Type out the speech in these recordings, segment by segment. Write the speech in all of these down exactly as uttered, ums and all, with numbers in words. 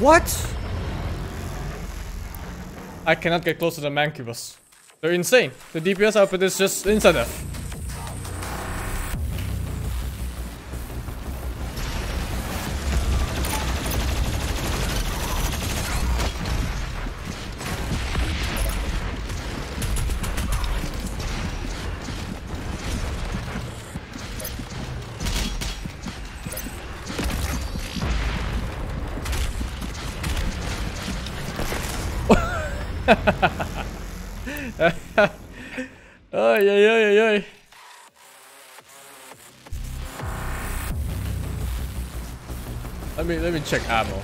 What? I cannot get closer than Mancubus. They're insane. The D P S output is just inside F. Ay, ay, ay, ay. Let me let me check ammo.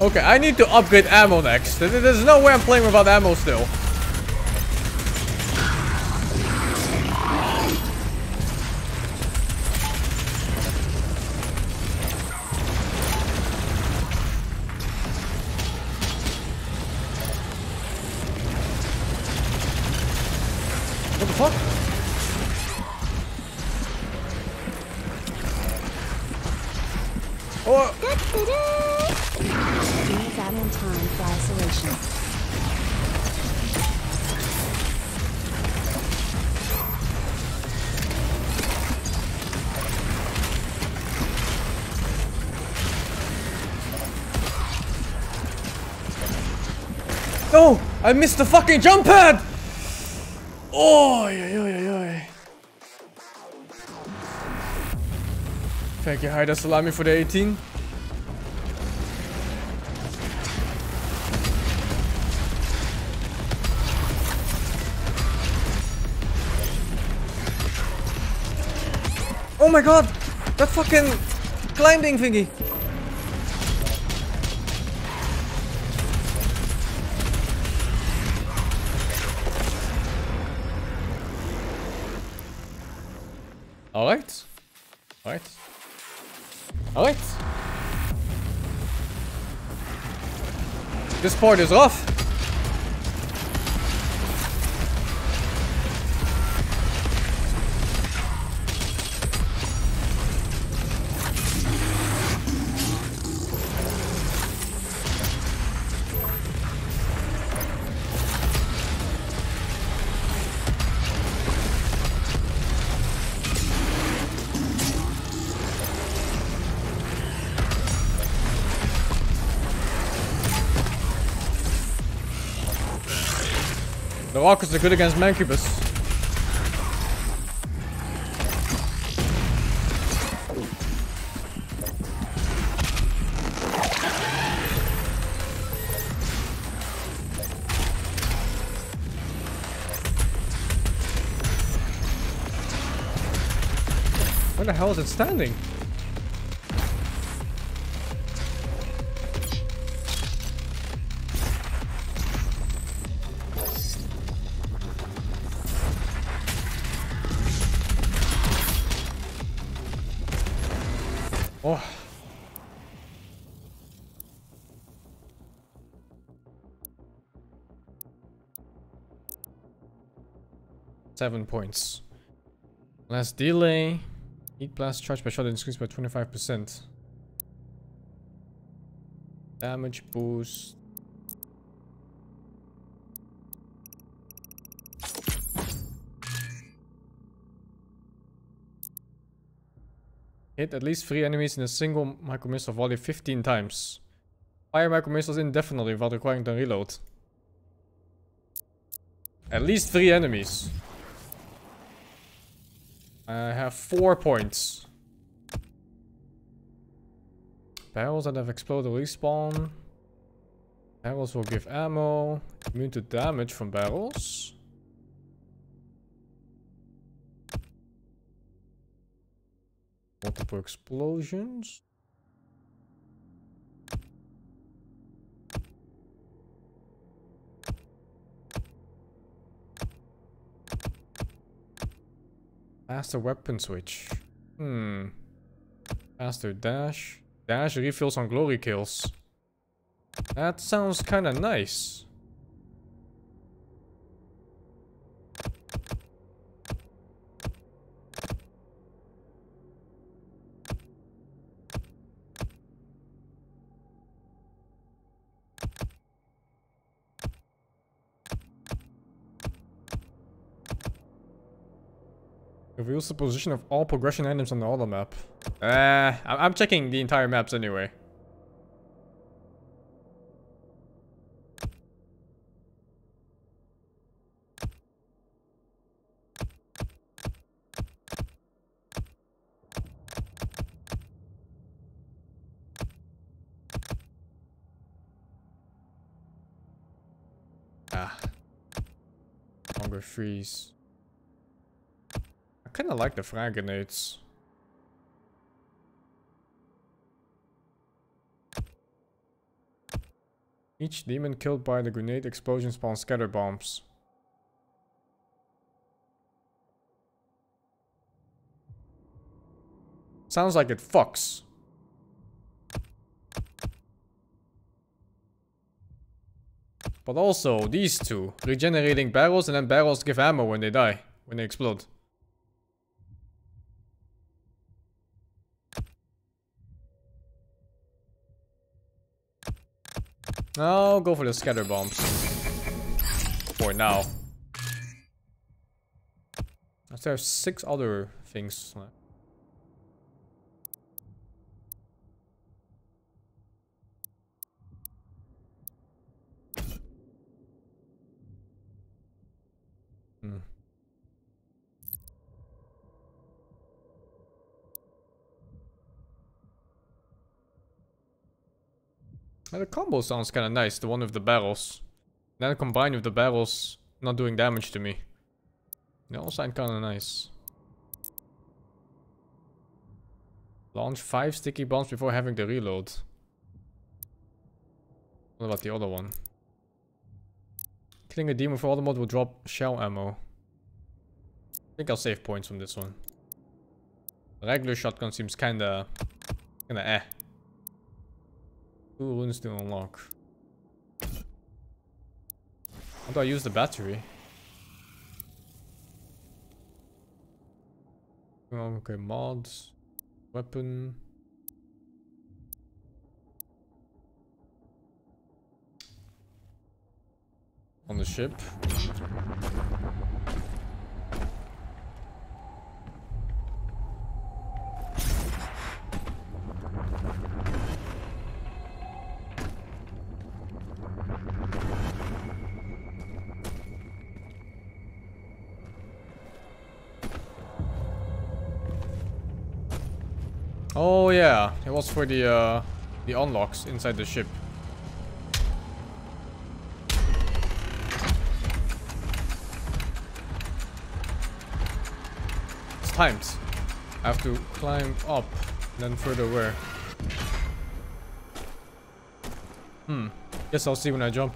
Okay, I need to upgrade ammo next. There's no way I'm playing without ammo still. What the fuck? Oh! Being out in time for isolation. No! I missed the fucking jump pad! Oy, oy, oy, oy. Thank you, Haida Salami, for the eighteen. Oh my god! That fucking climbing thingy! Alright. Alright. Alright. This part is off. The walkers are good against Mancubus. Where the hell is it standing? Oh. Seven points. Less delay. Heat blast charge by shot increased by twenty-five percent. Damage boost. Hit at least three enemies in a single micromissile volley fifteen times. Fire micromissiles indefinitely while requiring the reload. At least three enemies. I have four points. Barrels that have exploded respawn. Barrels will give ammo. Immune to damage from barrels. Multiple explosions. Faster weapon switch. Hmm. Faster dash. Dash refills on glory kills. That sounds kinda nice. Reveals the position of all progression items on the auto map. Uh, I'm checking the entire maps anyway. Ah. Longer freeze. I kinda like the frag grenades. Each demon killed by the grenade explosion spawns scatter bombs. Sounds like it fucks. But also, these two, regenerating barrels, and then barrels give ammo when they die, when they explode. I'll go for the scatter bombs. For now. I still have six other things left. Hmm. Now the combo sounds kind of nice, the one with the barrels. Then combined with the barrels not doing damage to me. They all sound kind of nice. Launch five sticky bombs before having to reload. What about the other one? Killing a demon for auto mode will drop shell ammo. I think I'll save points from this one. Regular shotgun seems kinda... kinda eh. Two runes to unlock. How do I use the battery? Okay, mods. Weapon. On the ship. Oh yeah, it was for the uh, the unlocks inside the ship. It's timed. I have to climb up, then further where? Hmm. Guess I'll see when I jump.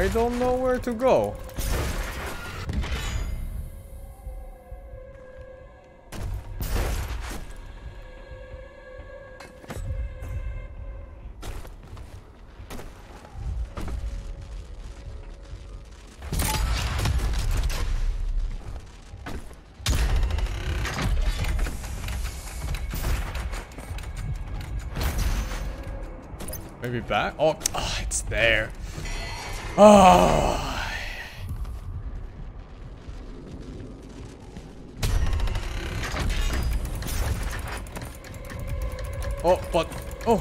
I don't know where to go. Maybe back? Oh, oh, it's there. Oh. Oh, but oh.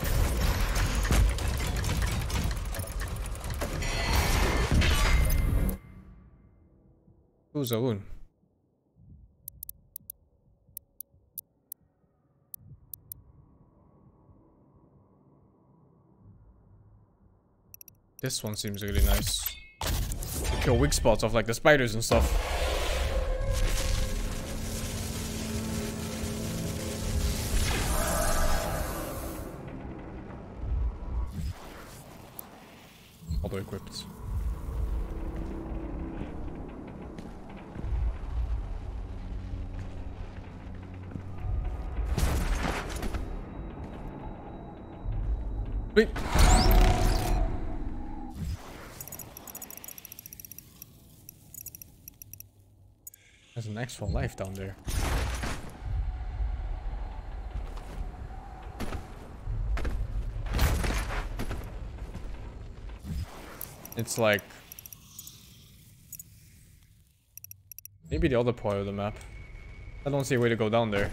Who's a rune? This one seems really nice. To kill weak spots off like the spiders and stuff. Auto equipped. Wait. There's an extra life down there. It's like... maybe the other part of the map. I don't see a way to go down there.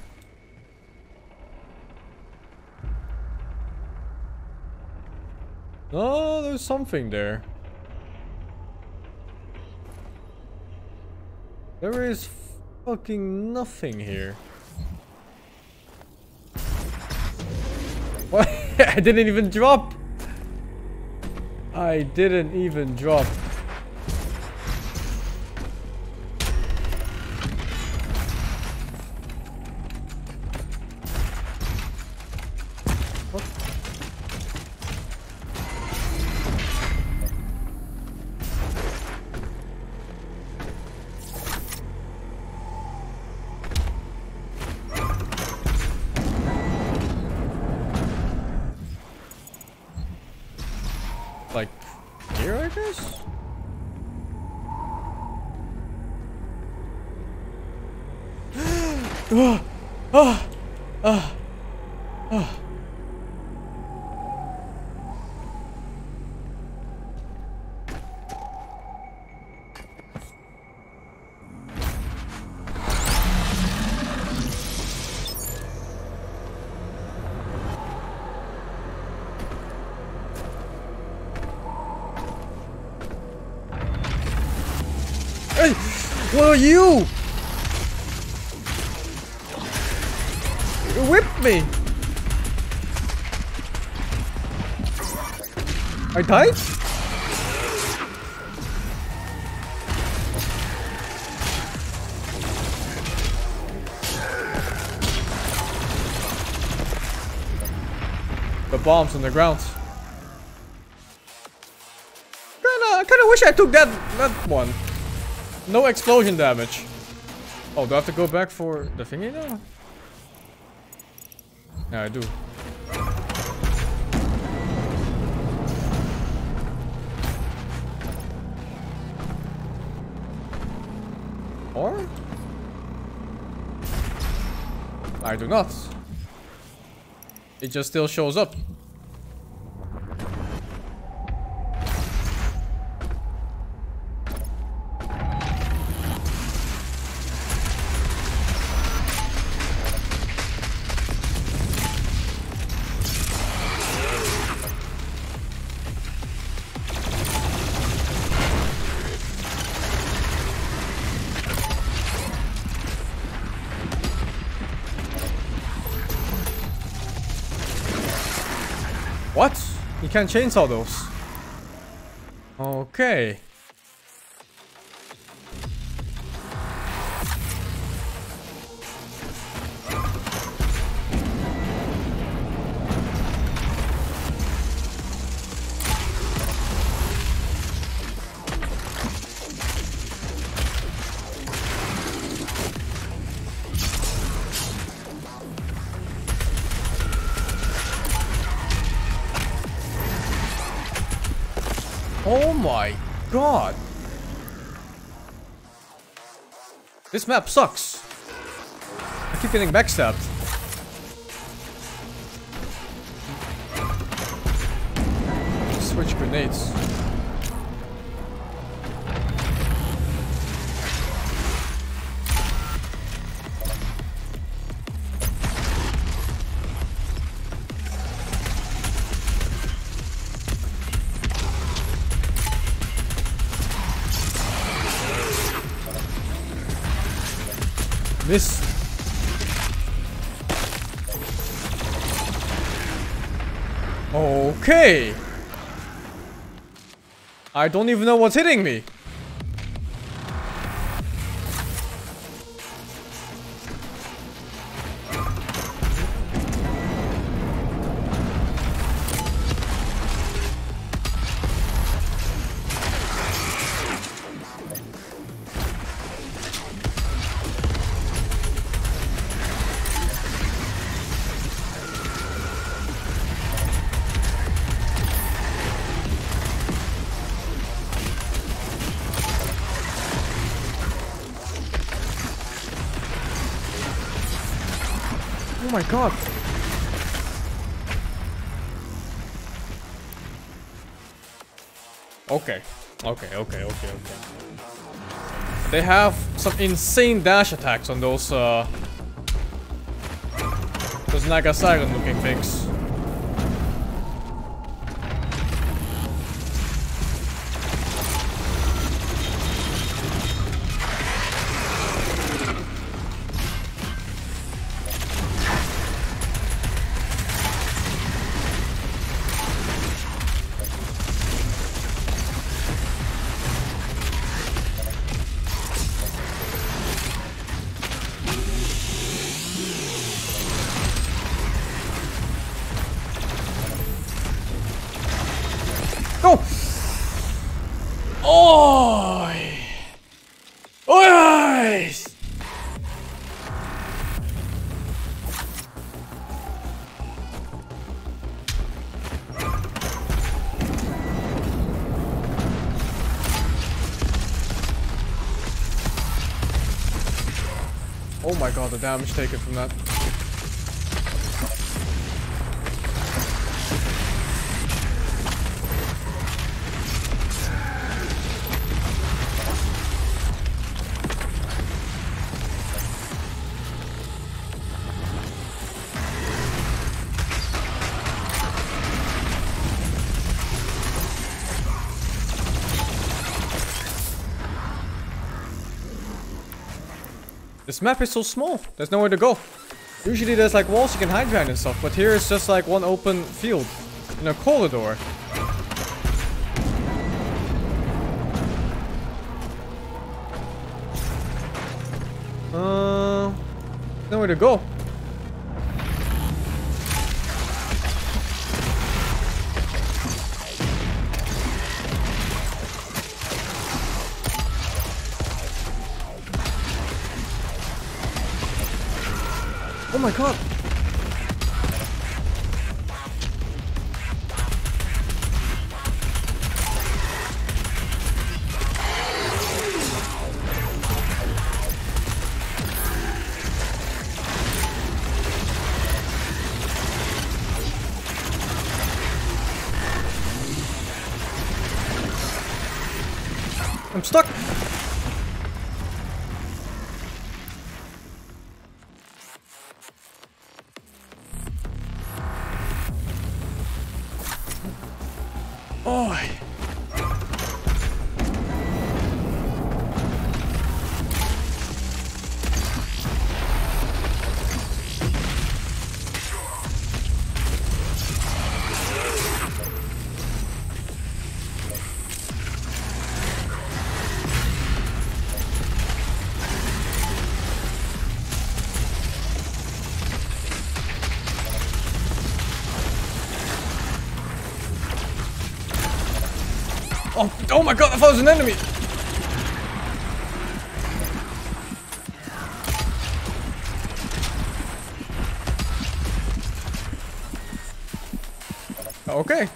Oh, there's something there. There is fucking nothing here. What? I didn't even drop. I didn't even drop. What are you? You whipped me! I died? The bomb's on the ground. Kinda, kinda wish I took that, that one. No explosion damage. Oh, do I have to go back for the thingy now? Yeah, I do. Or? I do not. It just still shows up. What? You can't chainsaw those. Okay. Oh my god! This map sucks! I keep getting backstabbed. Switch grenades. Miss. Okay. I don't even know what's hitting me. Oh my god. Okay. Okay, okay, okay, okay. They have some insane dash attacks on those, uh... those Naga Siren looking things. Oh my god, the damage taken from that. This map is so small, there's nowhere to go. Usually there's like walls you can hide behind and stuff, but here it's just like one open field in a corridor. Uh, nowhere to go. Oh my god! I'm stuck! Oh, oh my god, I thought it was an enemy! Okay.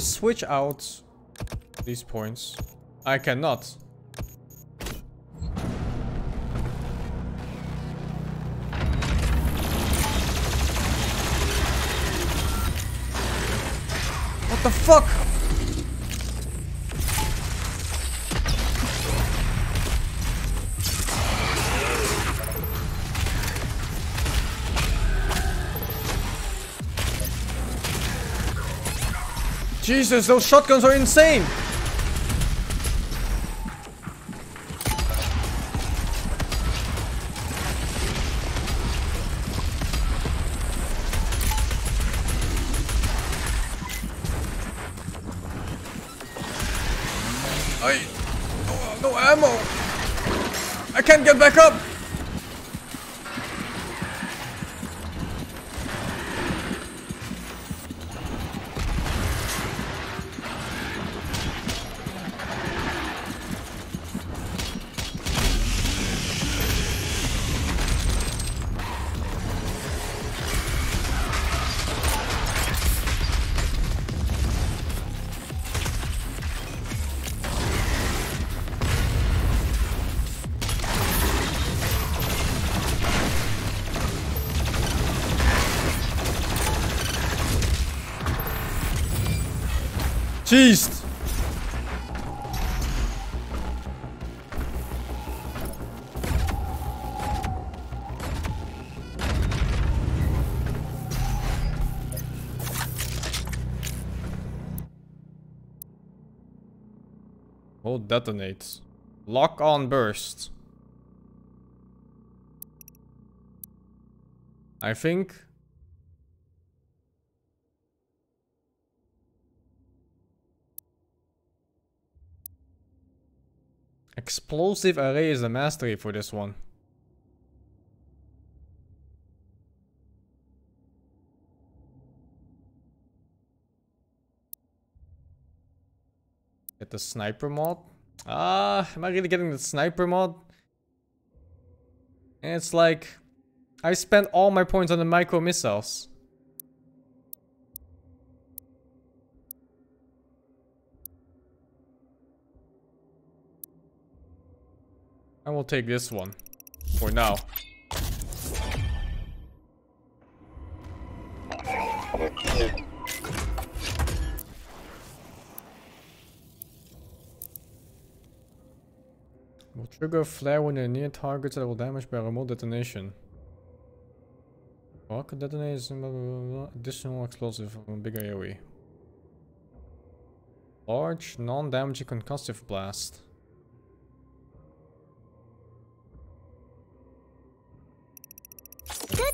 Switch out these points. I cannot. What the fuck? Jesus, those shotguns are insane! I... Oh, no ammo! I can't get back up! Schießt! Oh, detonates. Lock on burst. I think. Explosive Array is the mastery for this one. Get the sniper mod. Ah, am I really getting the sniper mod? And it's like, I spent all my points on the micro missiles. I will take this one for now. Will trigger a flare when you're near targets that will damage by remote detonation. Rocket detonates and blah, blah, blah, additional explosive on bigger A O E. Large, non-damaging concussive blast.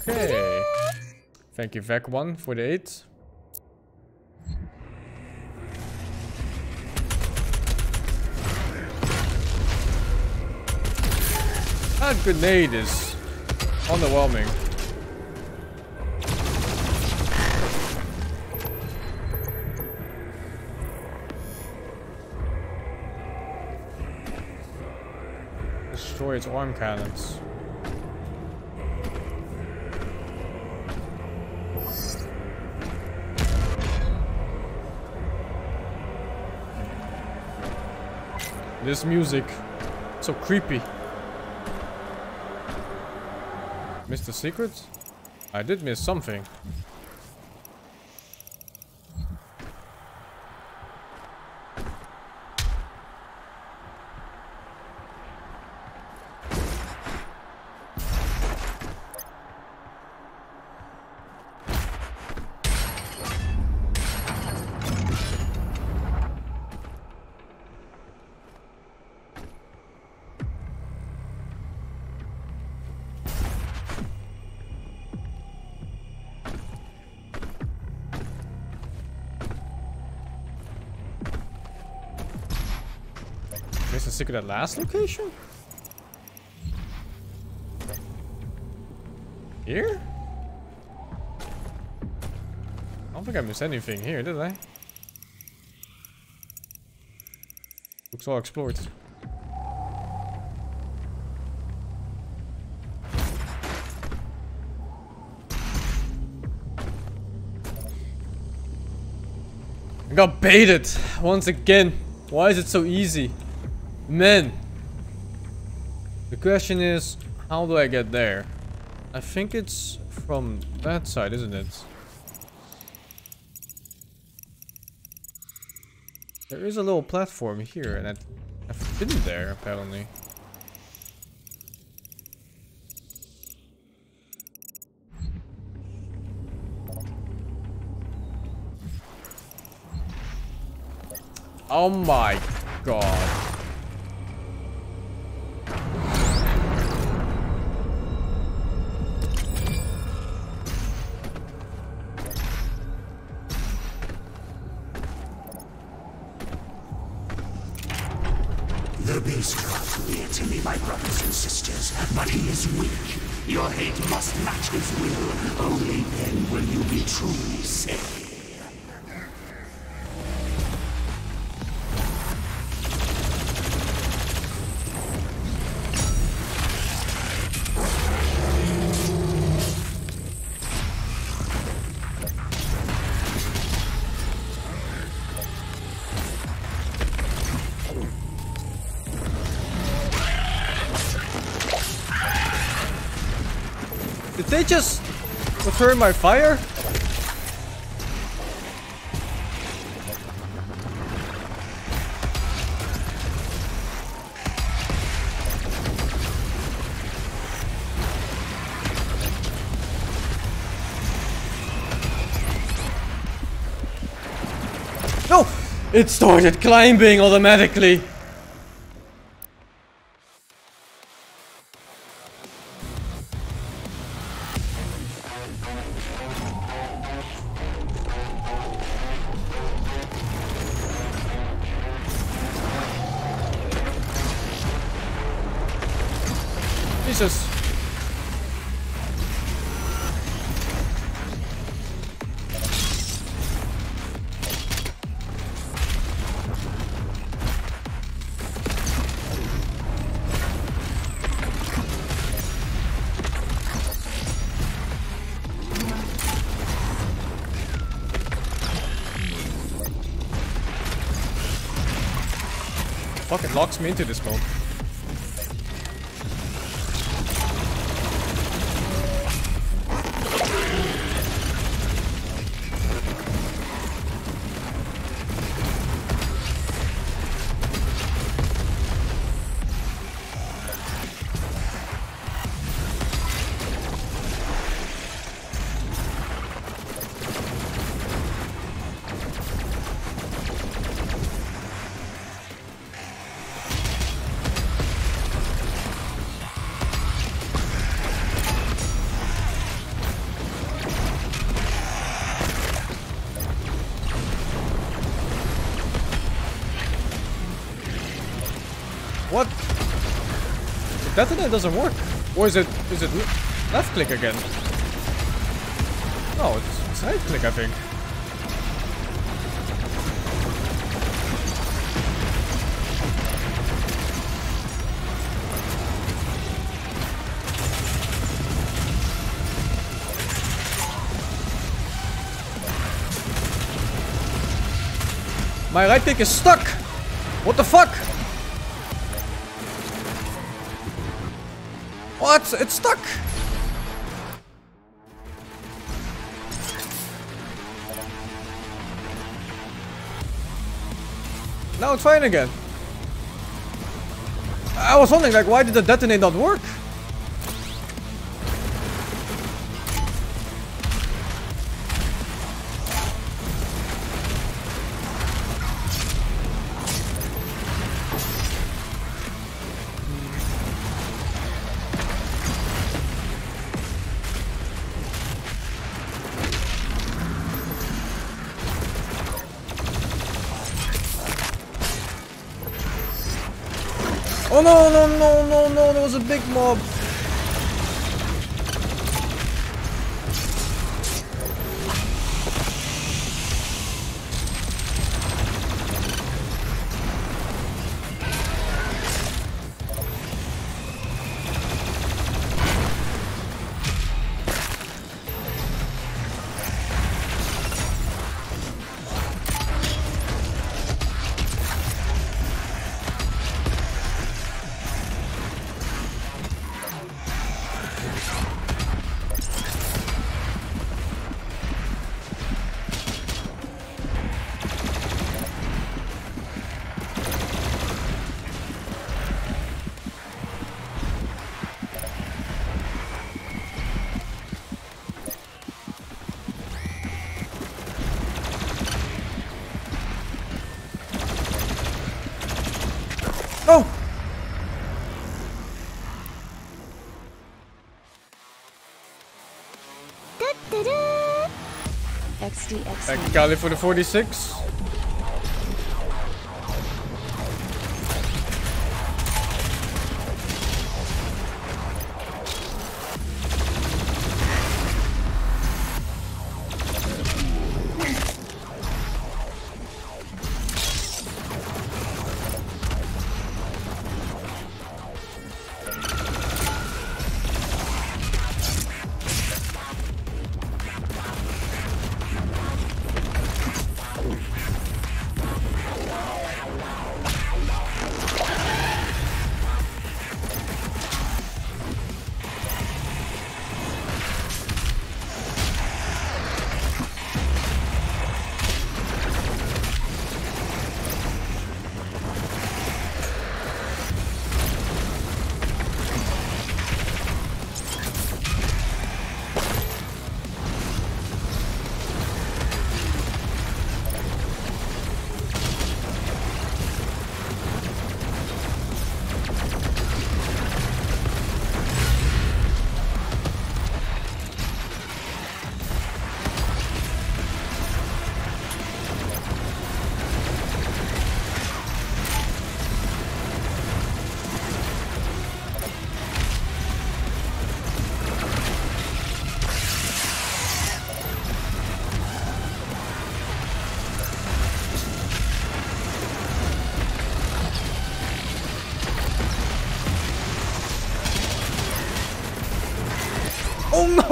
Okay. Thank you, Vac one, for the eight. That grenade is underwhelming. Destroy its arm cannons. This music, so creepy. Missed the secrets? I did miss something. Sick of that last location? Here? I don't think I missed anything here, did I? Looks all explored. I got baited once again. Why is it so easy? Man, the question is, how do I get there? I think it's from that side, isn't it? There is a little platform here, and I've been there, apparently. Oh my god. Your hate must match his will. Only then will you be truly safe. Did they just return my fire? No! It started climbing automatically. Jesus. Fuck, it locks me into this mode. What? The detonate doesn't work. Or is it... is it left click again? No, it's, it's right click, I think. My right click is stuck! What the fuck? What? It's stuck! Now it's fine again. I was wondering, like, why did the detonate not work? Oh no, no, no, no, no, there was a big mob. Oh! Thank you, Kali, for the forty-six.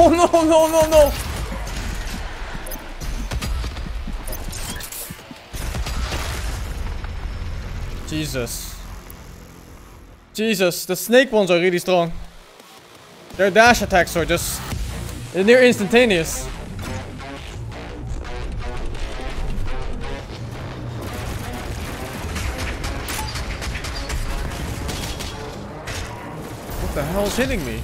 Oh no, no, no, no! Jesus. Jesus, the snake ones are really strong. Their dash attacks are just... near instantaneous. What the hell is hitting me?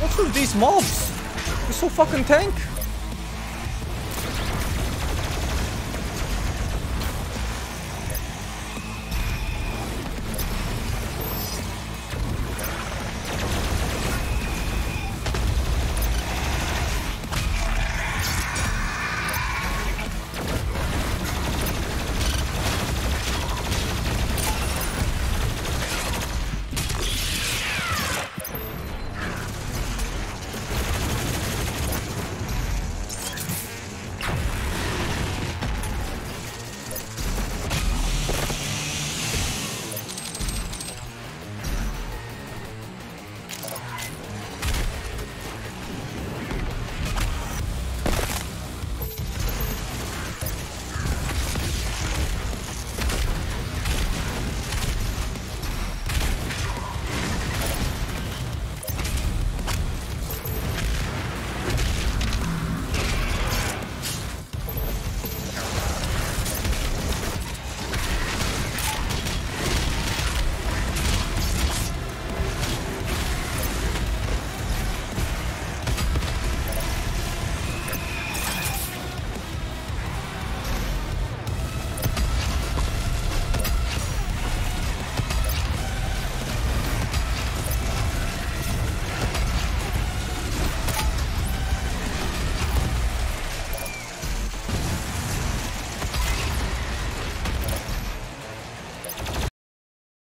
Look at these mobs! They're so fucking tank!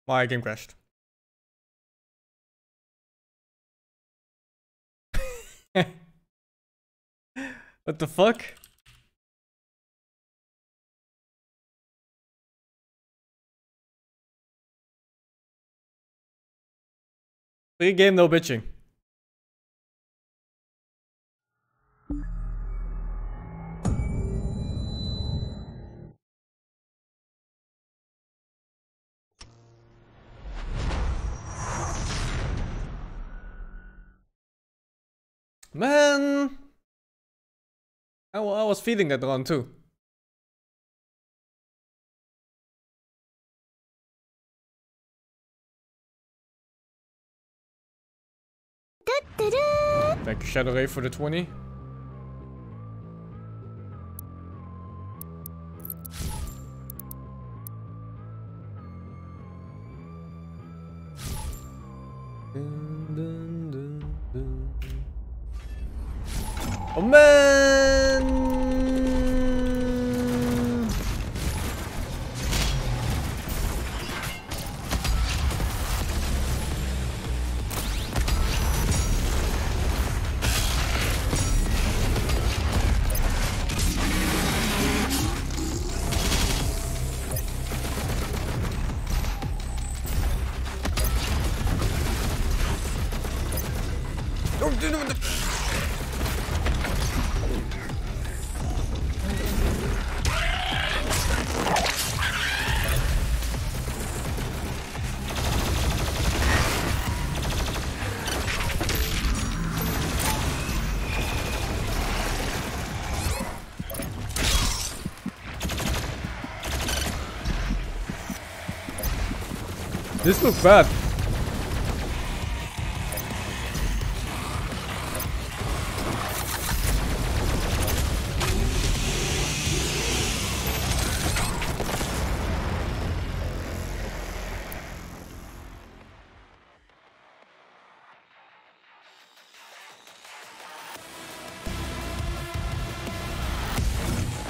My game crashed. What the fuck? Free game, no bitching. Man, I, I was feeling that run too. Thank you, Shadow Ray, for the twenty. Oh man! This looks bad.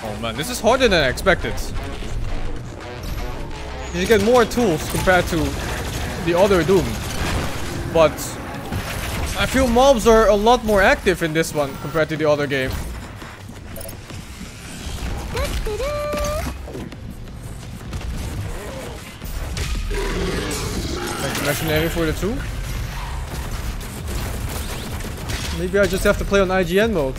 Oh man, this is harder than I expected. You get more tools compared to the other Doom, but I feel mobs are a lot more active in this one compared to the other game. Like imaginary for the two. Maybe I just have to play on I G N mode.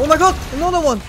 Oh my god, another one!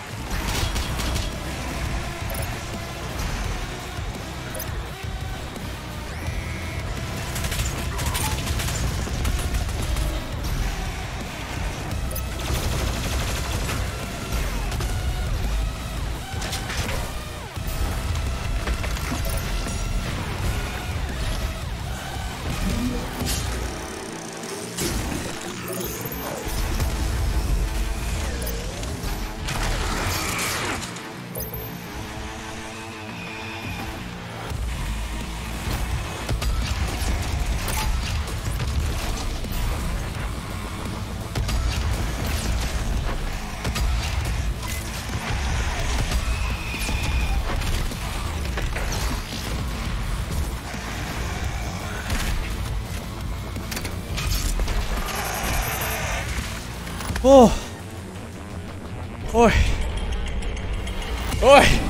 오. 오이. 오이. 오이.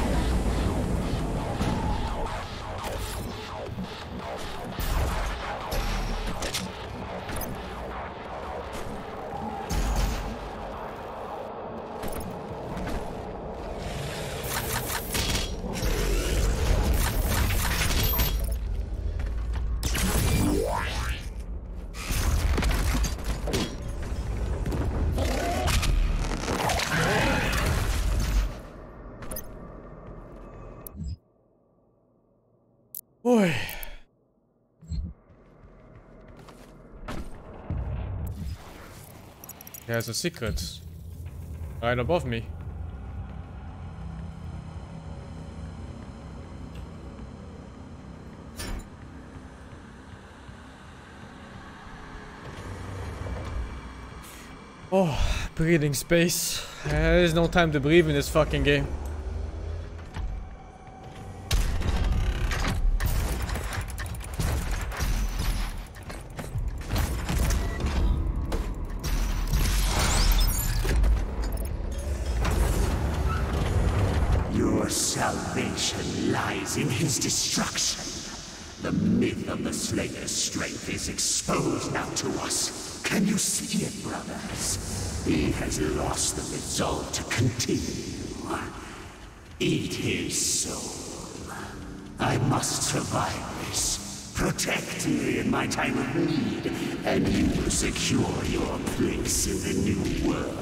There's a secret right above me. Oh, breathing space. There is no time to breathe in this fucking game. In his destruction, the myth of the Slayer's strength is exposed now to us. Can you see it, brothers? He has lost the resolve to continue. Eat his soul. I must survive this. Protect me in my time of need, and you will secure your place in the new world.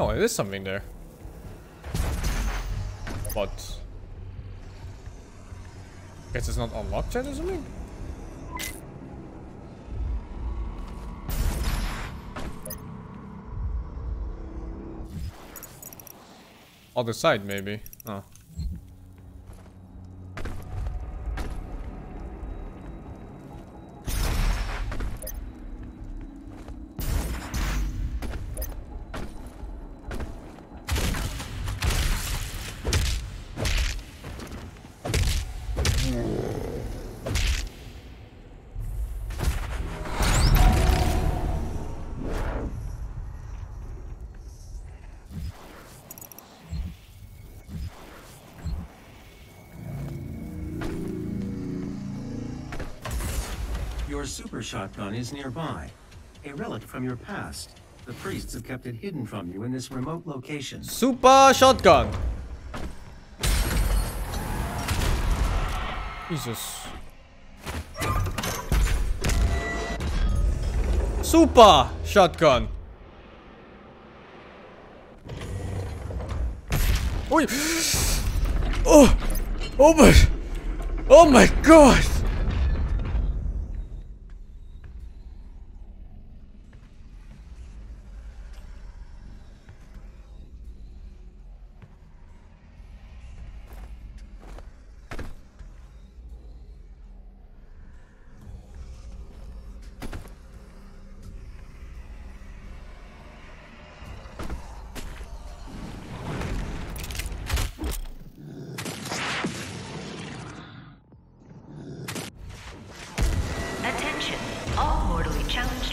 Oh, there's something there. But I guess it's not unlocked yet or something? Other side maybe. Oh. Your super shotgun is nearby, a relic from your past. The priests have kept it hidden from you in this remote location. Super shotgun. Jesus. Super shotgun. Oi. Oh. Oh my. Oh my God.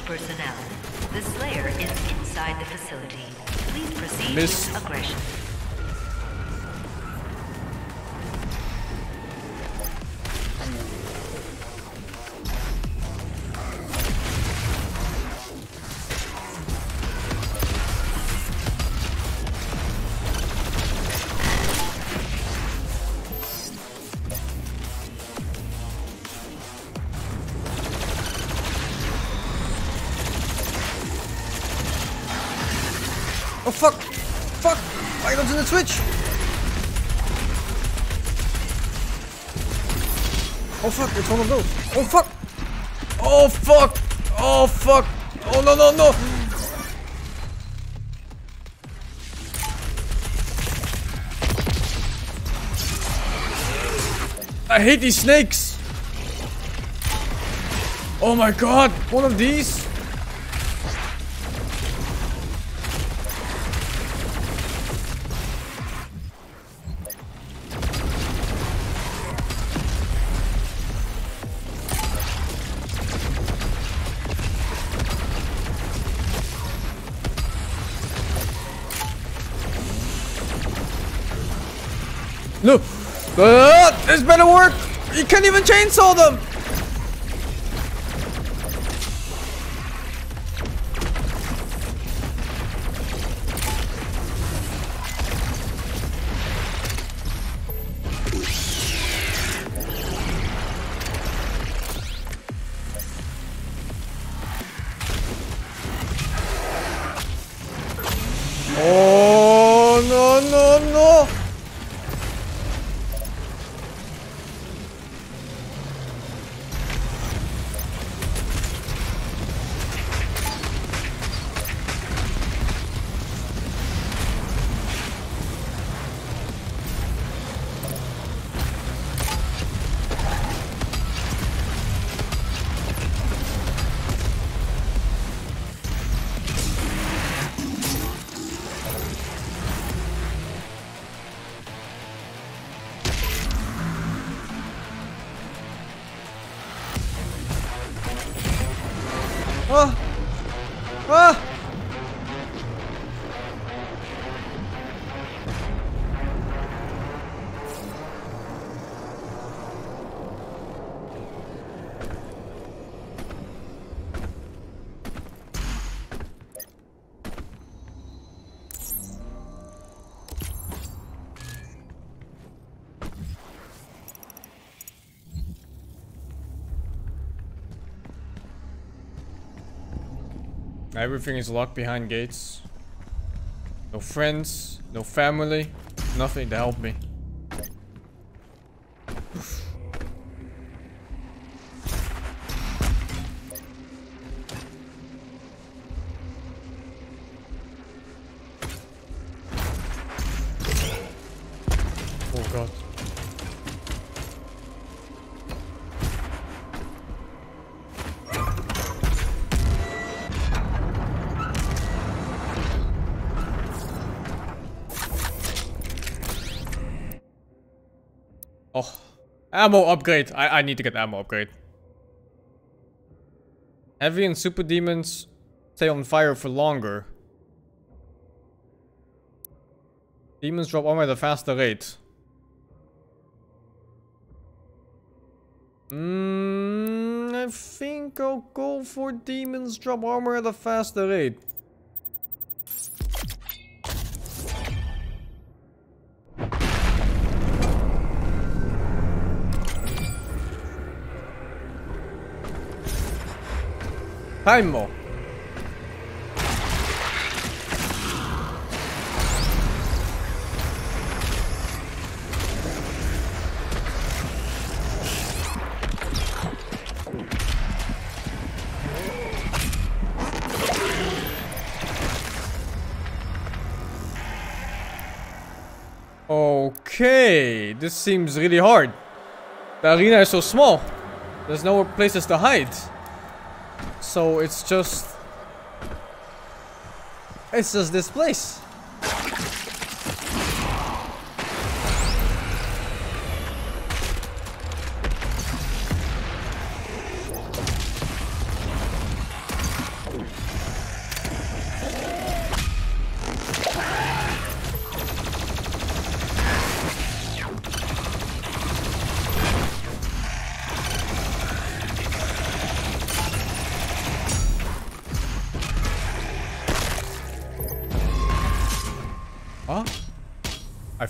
Personnel. The Slayer is inside the facility. Please proceed with aggression. Oh fuck! Fuck! Why don't you switch? Oh fuck! It's one of those. Oh fuck! Oh fuck! Oh fuck! Oh no no no! I hate these snakes. Oh my god, one of these. No, uh, this better work. You can't even chainsaw them. Everything is locked behind gates. No friends, no family, nothing to help me. Oh god. Ammo upgrade. I, I need to get ammo upgrade. Heavy and super demons stay on fire for longer. Demons drop armor at a faster rate. Mm, I think I'll go for demons drop armor at a faster rate. Time more. Okay, this seems really hard. The arena is so small. There's no places to hide. So it's just, it's just this place.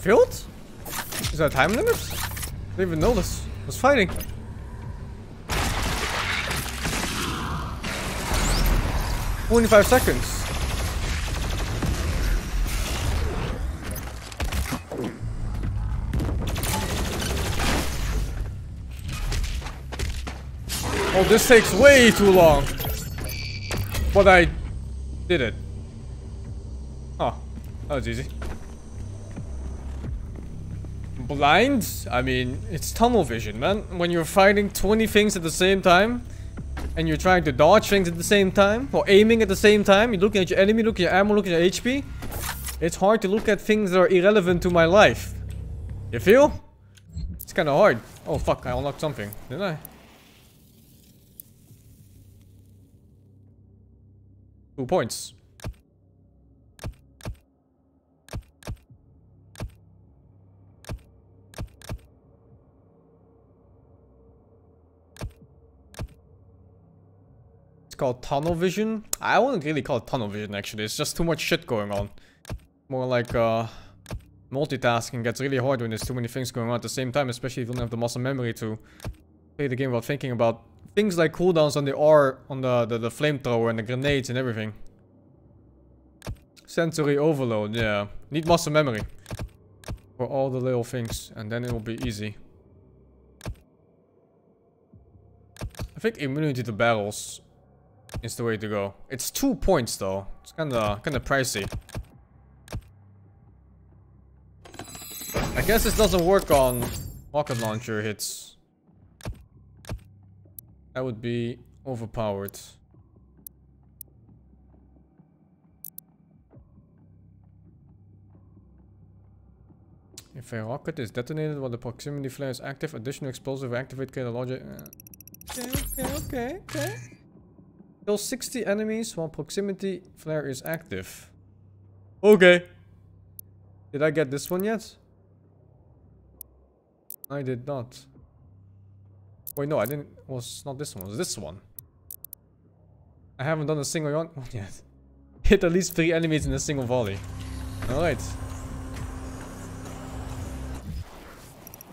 Killed? Is that time limit? I didn't even notice. I was fighting. twenty-five seconds. Oh, this takes way too long. But I did it. Oh, that was easy. blind? I mean, it's tunnel vision, man. When you're fighting twenty things at the same time, and you're trying to dodge things at the same time, or aiming at the same time, you're looking at your enemy, looking at your ammo, looking at your H P. It's hard to look at things that are irrelevant to my life. You feel? It's kind of hard. Oh fuck, I unlocked something, didn't I? Two points. It's called tunnel vision. I wouldn't really call it tunnel vision actually, it's just too much shit going on. More like uh, multitasking gets really hard when there's too many things going on at the same time, especially if you don't have the muscle memory to play the game without thinking about things like cooldowns on the R, on the, the, the flamethrower and the grenades and everything. Sensory overload, yeah. Need muscle memory for all the little things, and then it will be easy. I think immunity to barrels is the way to go. It's two points though. It's kinda, kinda pricey. I guess this doesn't work on rocket launcher hits. That would be overpowered. If a rocket is detonated while the proximity flare is active, additional explosive activate kill logic. Okay, okay, okay, okay. Kill sixty enemies while proximity flare is active. Okay. Did I get this one yet? I did not. Wait, no, I didn't. Was not this one. Was this one? I haven't done a single one yet. Hit at least three enemies in a single volley. All right.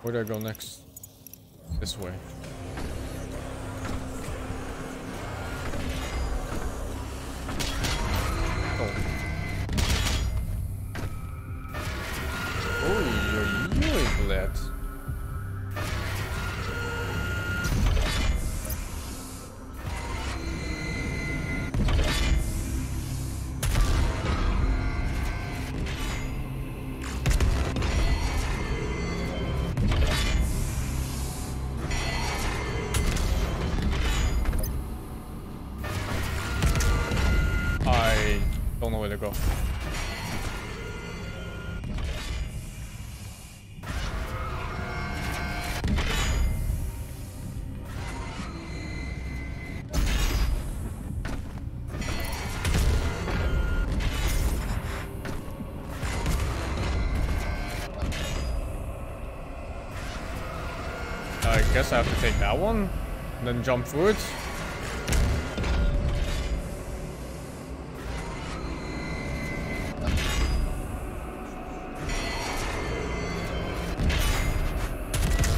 Where do I go next? This way. Oh. Oh, you're really glad. I guess I have to take that one, and then jump through it.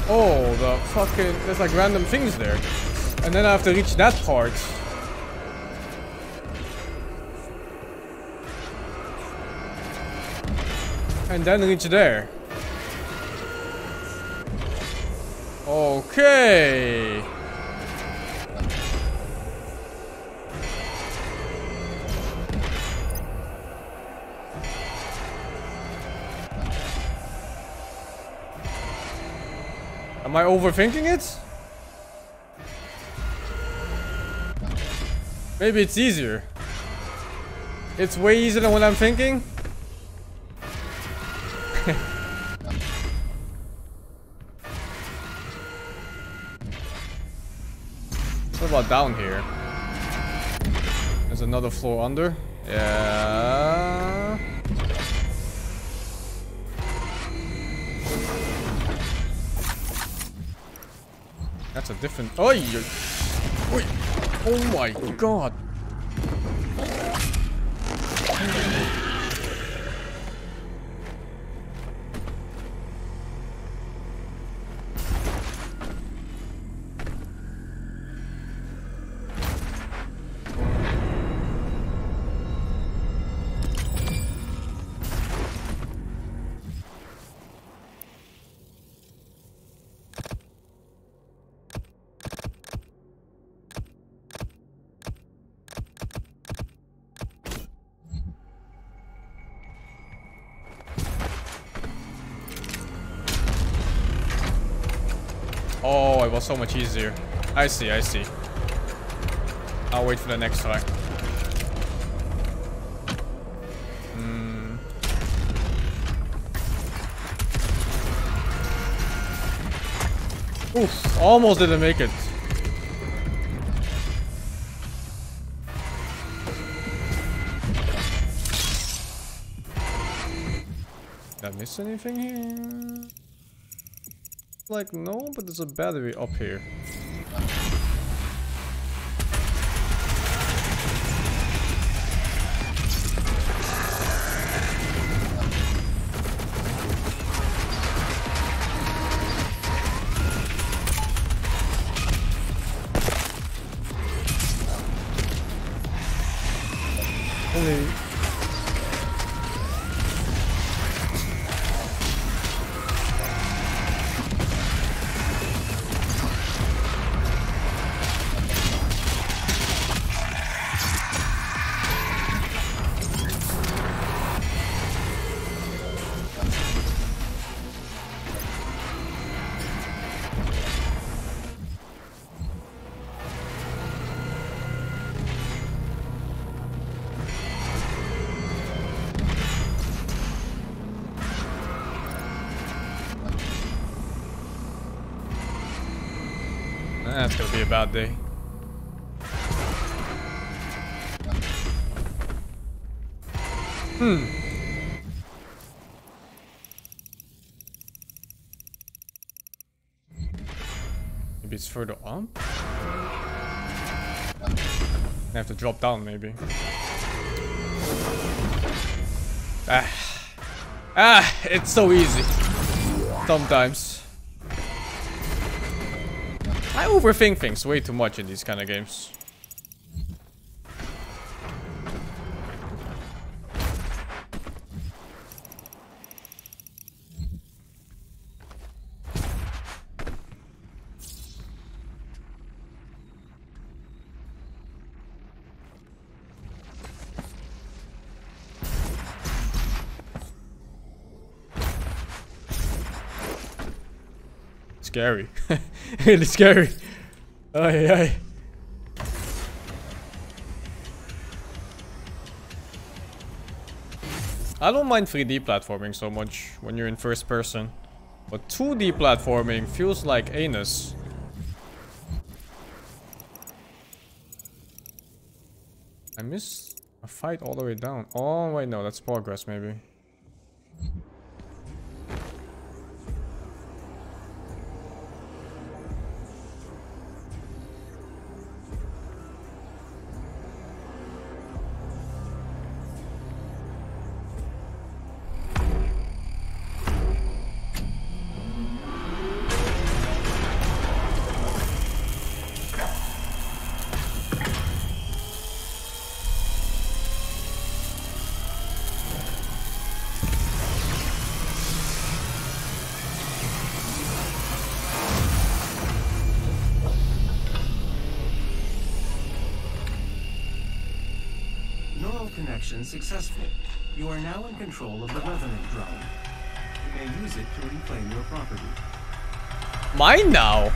Oh, the fucking... There's like random things there. And then I have to reach that part. And then reach there. Okay. Am I overthinking it? Maybe it's easier. It's way easier than what I'm thinking. Down here. There's another floor under. Yeah. That's a different. Oh, you. Wait. Oh my god. Oh, it was so much easier. I see, I see. I'll wait for the next try. Mm. Oof, almost didn't make it. Did I miss anything here? Like, no, but there's a battery up here. That's gonna be a bad day. Hmm. Maybe it's further on? I have to drop down, maybe. Ah. Ah, it's so easy. Sometimes. I overthink things way too much in these kind of games. Scary. Really scary. Aye, aye. I don't mind three D platforming so much when you're in first person, but two D platforming feels like anus. I missed a fight all the way down. Oh wait, no, that's progress maybe. Successful. You are now in control of the Revenant drone. You may use it to reclaim your property. Mine now.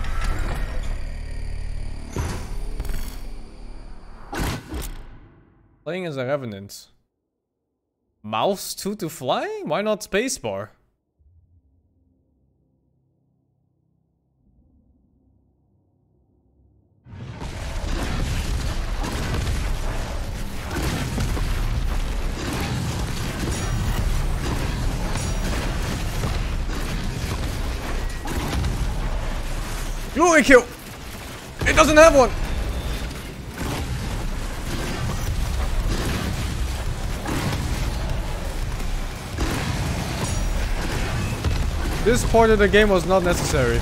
Playing as a Revenant. Mouse two to fly? Why not spacebar? Glory kill! It doesn't have one! This part of the game was not necessary.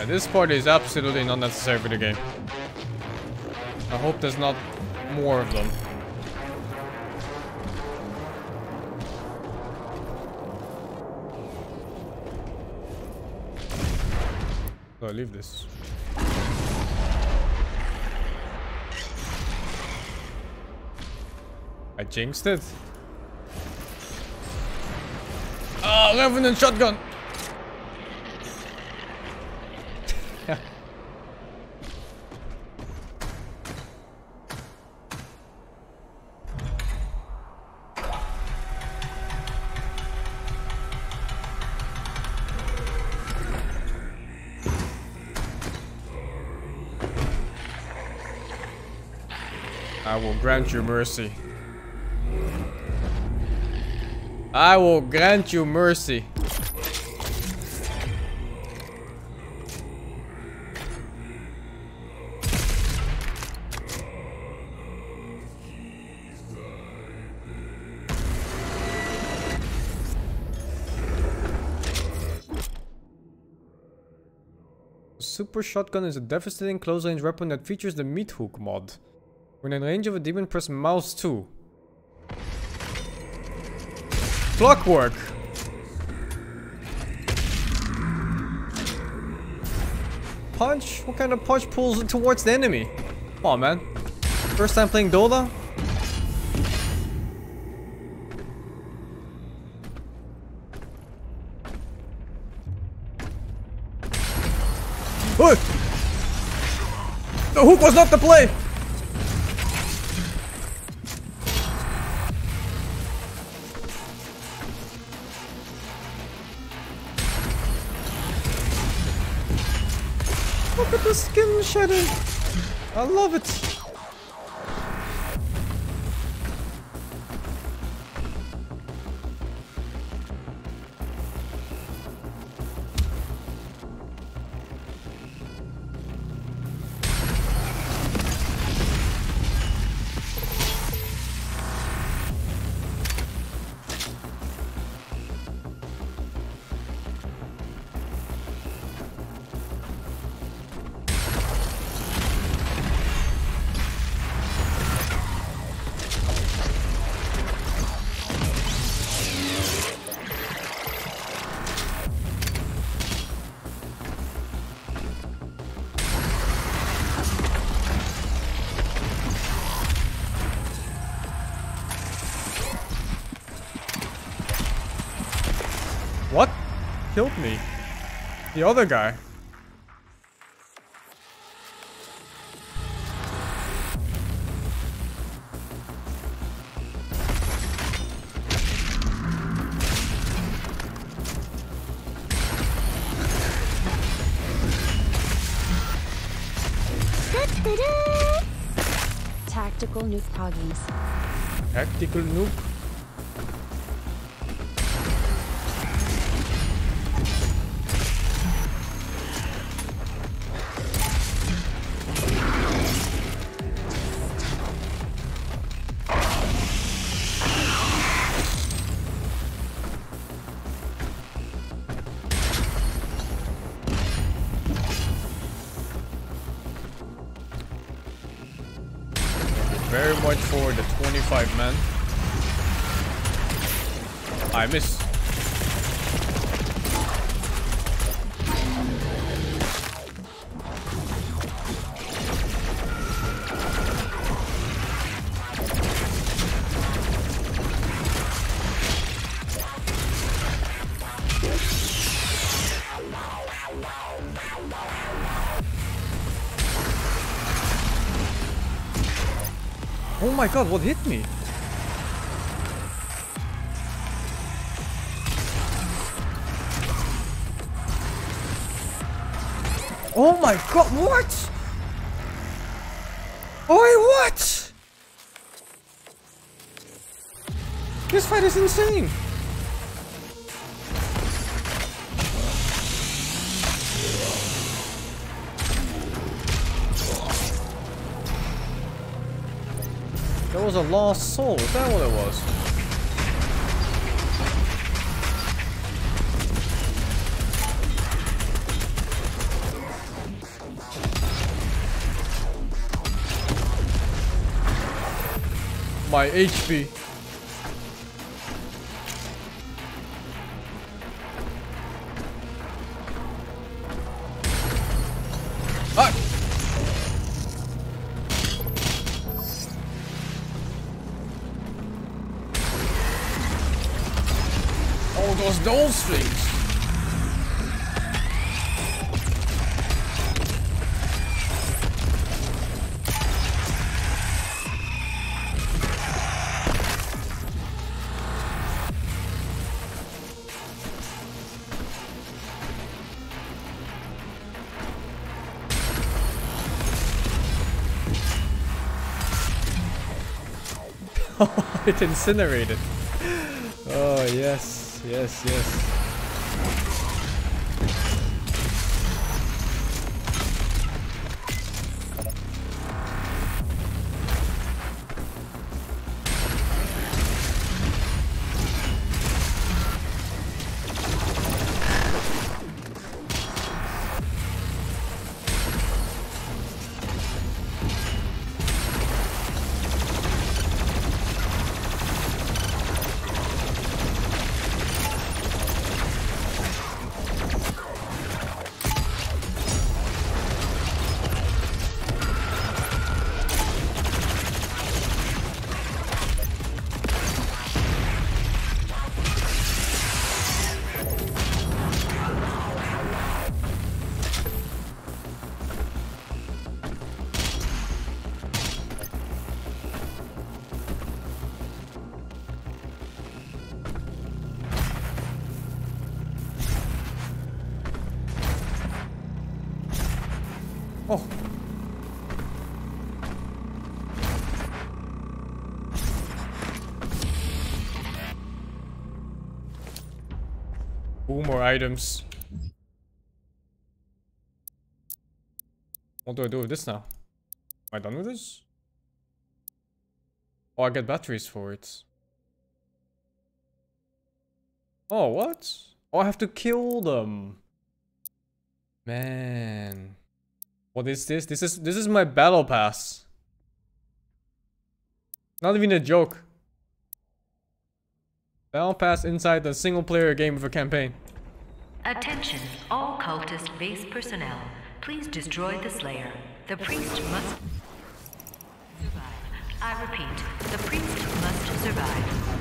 Yeah, this part is absolutely not necessary for the game. I hope there's not more of them. So I leave this. I jinxed it. Ah, oh, Revenant shotgun! I will grant you mercy. I will grant you mercy. Super Shotgun is a devastating close-range weapon that features the Meat Hook mod. When in range of a demon, press mouse two. Clockwork! Punch? What kind of punch pulls it towards the enemy? Come on, man. First time playing Dota? Look! The hook was not the play! Look at the skin shedding! I love it! Killed me. The other guy. Tactical nuke poggies. Tactical nuke. Very much for the twenty-five, man. I miss. Oh my god, what hit me? Oh my god, what? Oi, what? This fight is insane! That was a lost soul, is that what it was? my H P. Ah! All those those things. It incinerated. Oh yes, yes, yes. Oh. Four more items. What do I do with this now? Am I done with this? Oh, I get batteries for it. Oh, what? Oh, I have to kill them. Man. What is this? This is this is my battle pass. Not even a joke. Battle pass inside the single player game of a campaign. Attention, all cultist base personnel. Please destroy the Slayer. The priest must survive. I repeat, the priest must survive.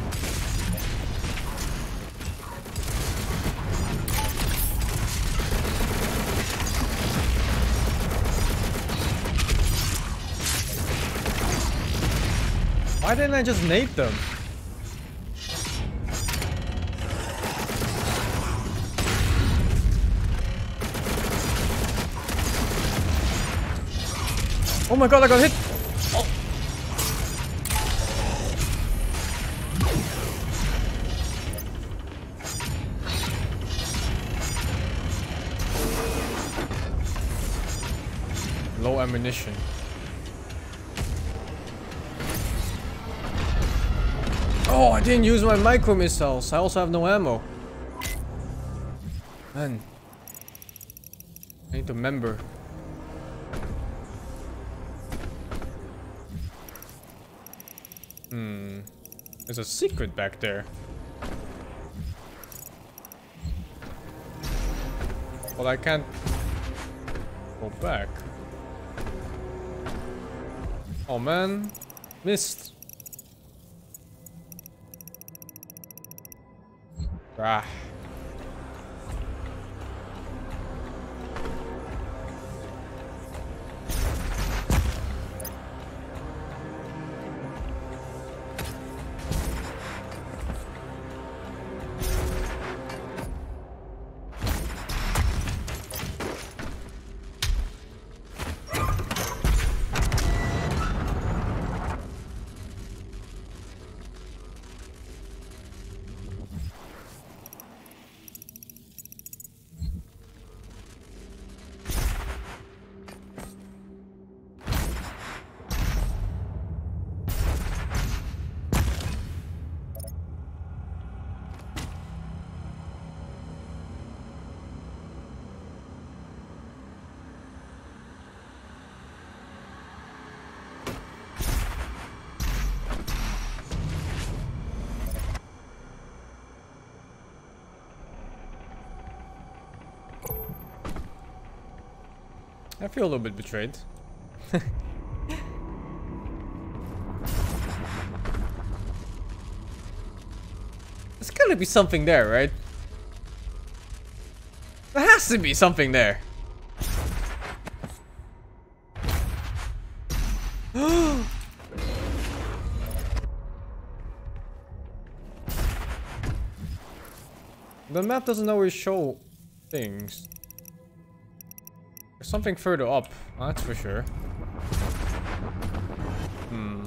Why didn't I just nade them? Oh my god, I got hit! Oh. Low ammunition. Oh, I didn't use my micro missiles. I also have no ammo. Man, I need to remember. Hmm, there's a secret back there. Well, I can't go back. Oh man, missed. Ah. I feel a little bit betrayed. There's gotta be something there, right? There has to be something there. The map doesn't always show things. There's something further up, that's for sure. Hmm.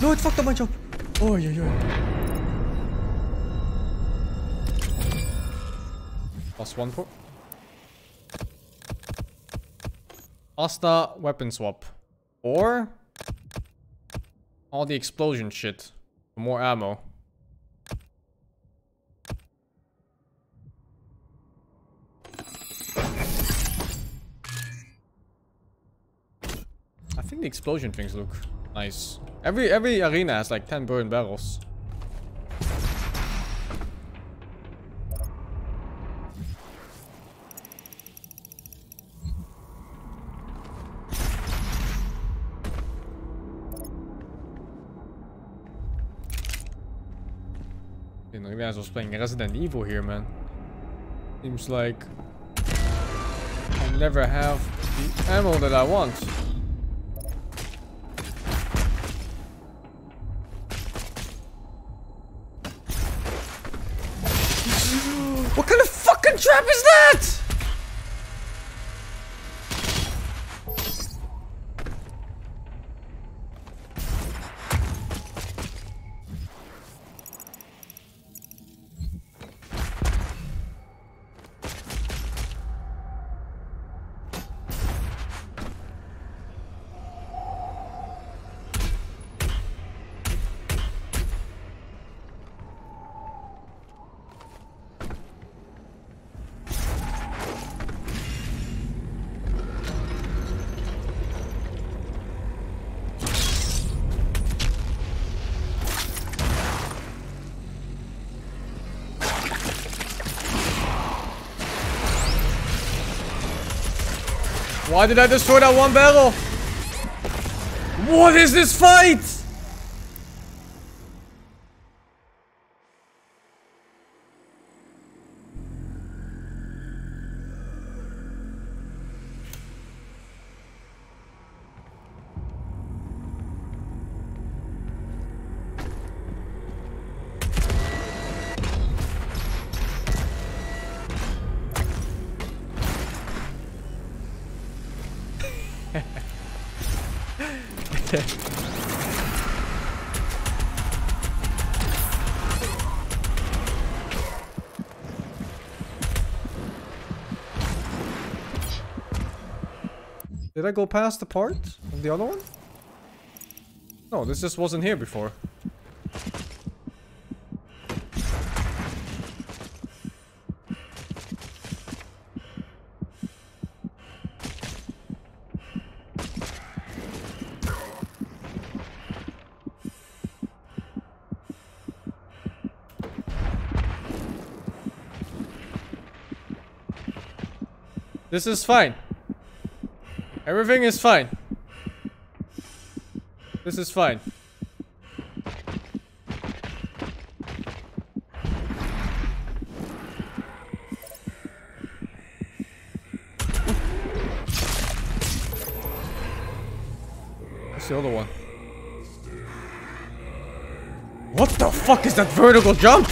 No, it fucked up my jump! Oh, yeah, yeah. Lost one port. Asta weapon swap. Or all the explosion shit. More ammo. I think the explosion things look nice. Every every arena has like ten burn barrels. I was playing Resident Evil here, man. Seems like I never have the ammo that I want. What kind of fucking trap is that? Why did I destroy that one barrel? What is this fight? Did I go past the part of the other one? No, this just wasn't here before. This is fine. Everything is fine. This is fine. That's the other one. What the fuck is that vertical jump?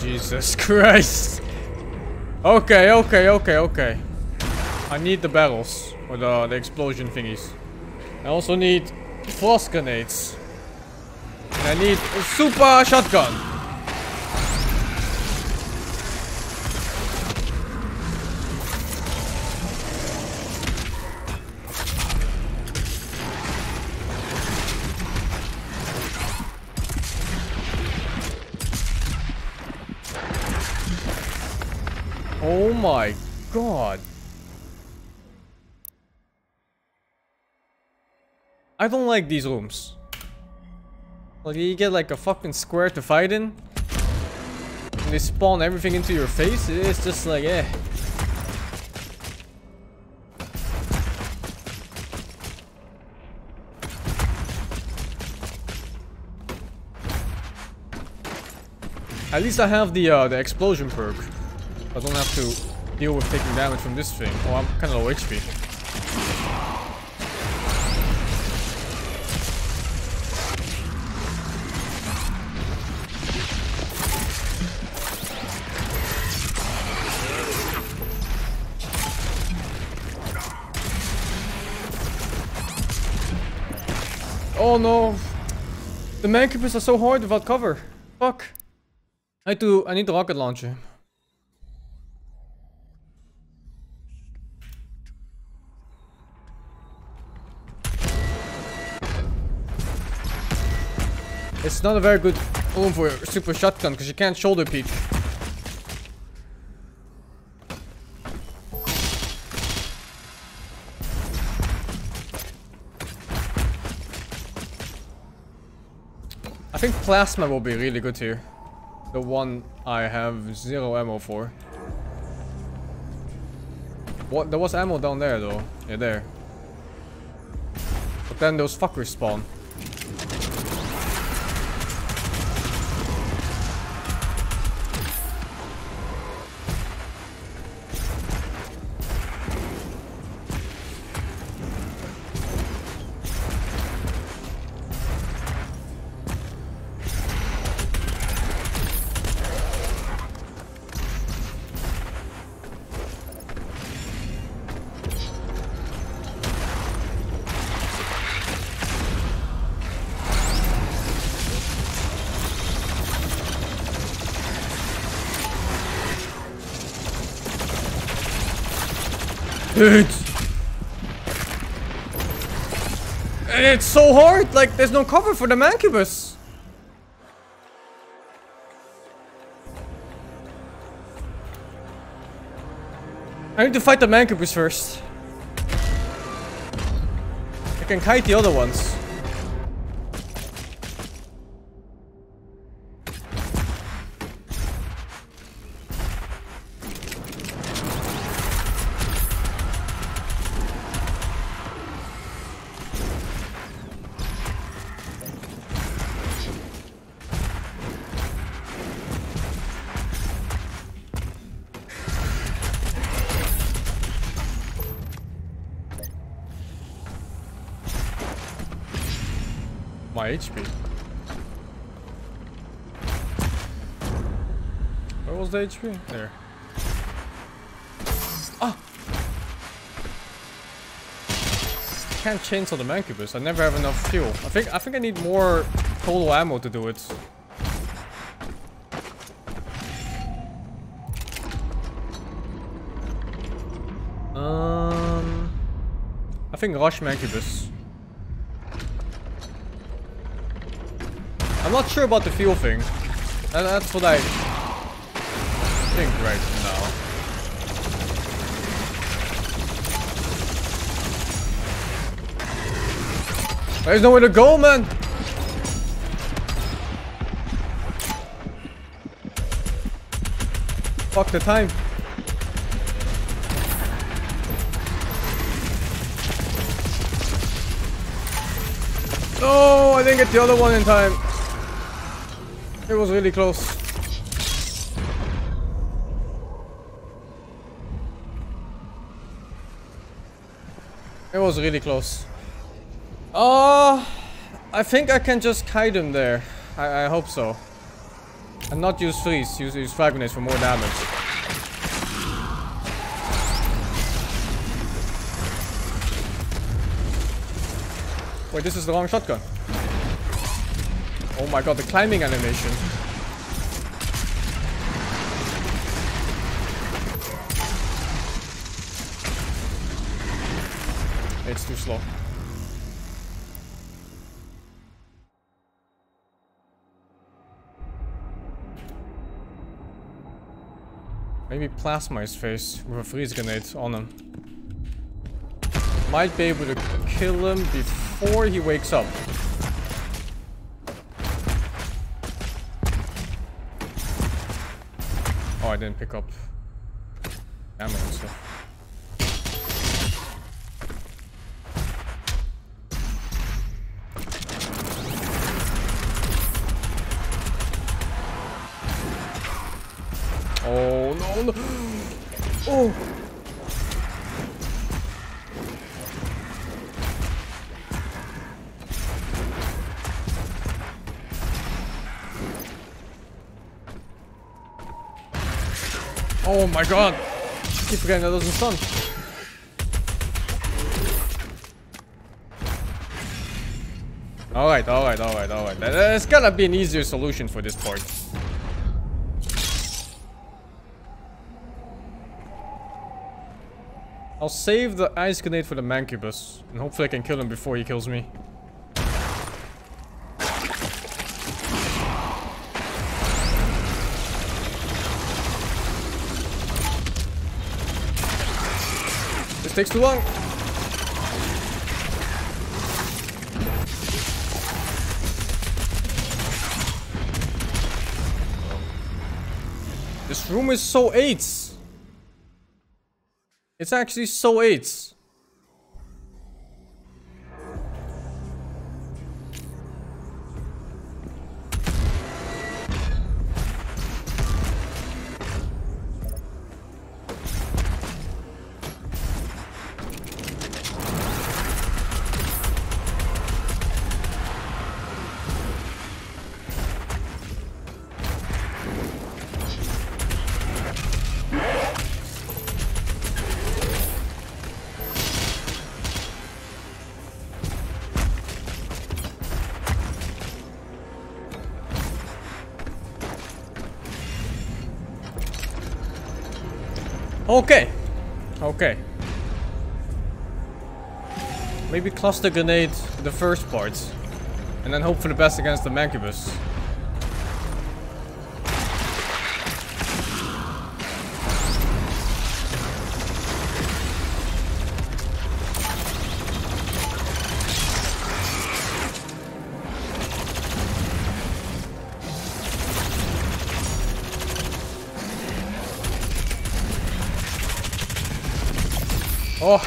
Jesus Christ! Okay, okay, okay, okay. I need the barrels, or the, the explosion thingies. I also need frost grenades. And I need a super shotgun. Oh my god. I don't like these rooms. Like, you get like a fucking square to fight in, and they spawn everything into your face. It's just like, eh. At least I have the uh, the explosion perk. I don't have to deal with taking damage from this thing. Oh, I'm kind of low H P. Oh no! The Mancubus are so hard without cover. Fuck! I need to. I need the rocket launcher. It's not a very good room for a super shotgun because you can't shoulder peek. I think plasma will be really good here. The one I have zero ammo for. What? There was ammo down there though. Yeah, there. But then those fuckers spawn. It's, and it's so hard, like there's no cover for the Mancubus. I need to fight the Mancubus first. I can kite the other ones. My H P. Where was the H P? There. Ah! I can't chainsaw the Mancubus. I never have enough fuel. I think I think I need more total ammo to do it. Um, I think rush Mancubus. I'm not sure about the fuel thing. That's what I think right now. There's nowhere to go, man! Fuck the time. No, I didn't get the other one in time. It was really close. It was really close. Oh, I think I can just kite him there. I, I hope so. And not use freeze. Use, use frag grenades for more damage. Wait, this is the wrong shotgun. Oh my god, the climbing animation. It's too slow. Maybe plasma his face with a freeze grenade on him. Might be able to kill him before he wakes up. Oh, I didn't pick up ammo and stuff. Oh no, no. Oh. Oh my god. I keep forgetting that doesn't stun. Alright, alright, alright, alright. There's gotta be an easier solution for this part. I'll save the ice grenade for the Mancubus, and hopefully I can kill him before he kills me. This takes too long! This room is so eights! It's actually so eights. Okay, okay. Maybe cluster grenade the first part, and then hope for the best against the Mancubus. Oh,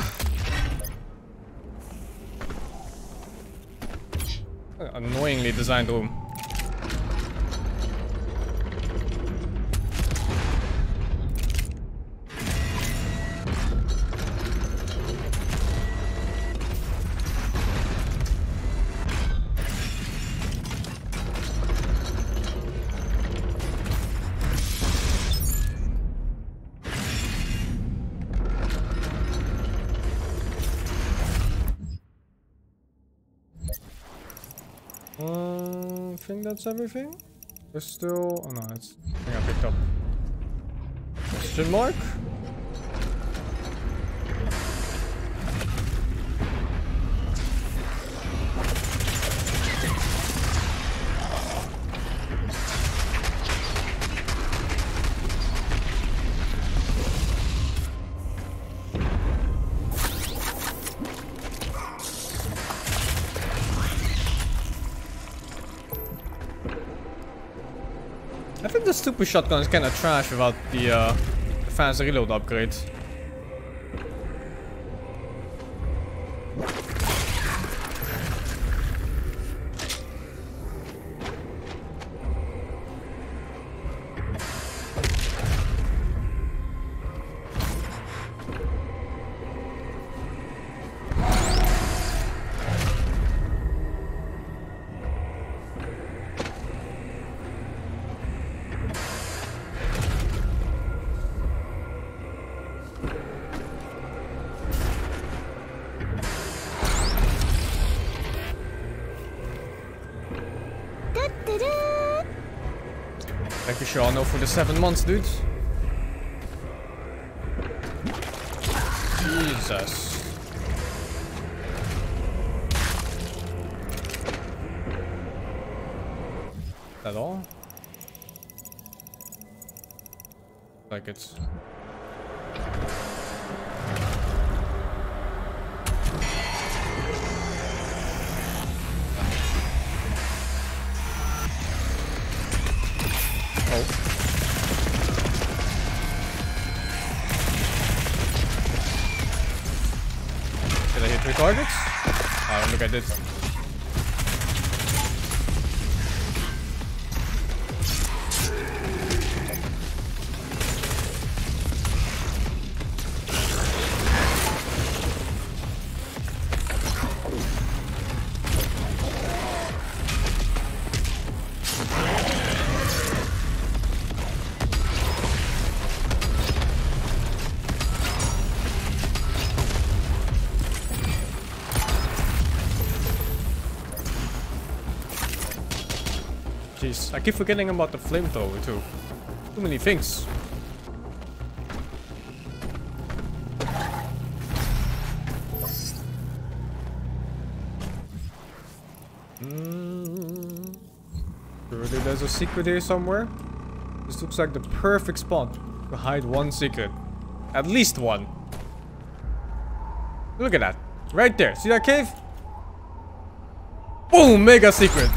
annoyingly designed room. That's everything. There's still. Oh no, it's. I think I picked up. Question mark? Super shotgun is kinda trash without the uh, fast reload upgrade. Sure, no for the seven months, dude. Jesus. Is that all? Like it's... Oh. Did I hit three targets? I don't think I did. Jeez, I keep forgetting about the flamethrower too. Too many things. Mm. Surely there's a secret here somewhere. This looks like the perfect spot to hide one secret. At least one. Look at that. Right there. See that cave? Boom! Mega secret!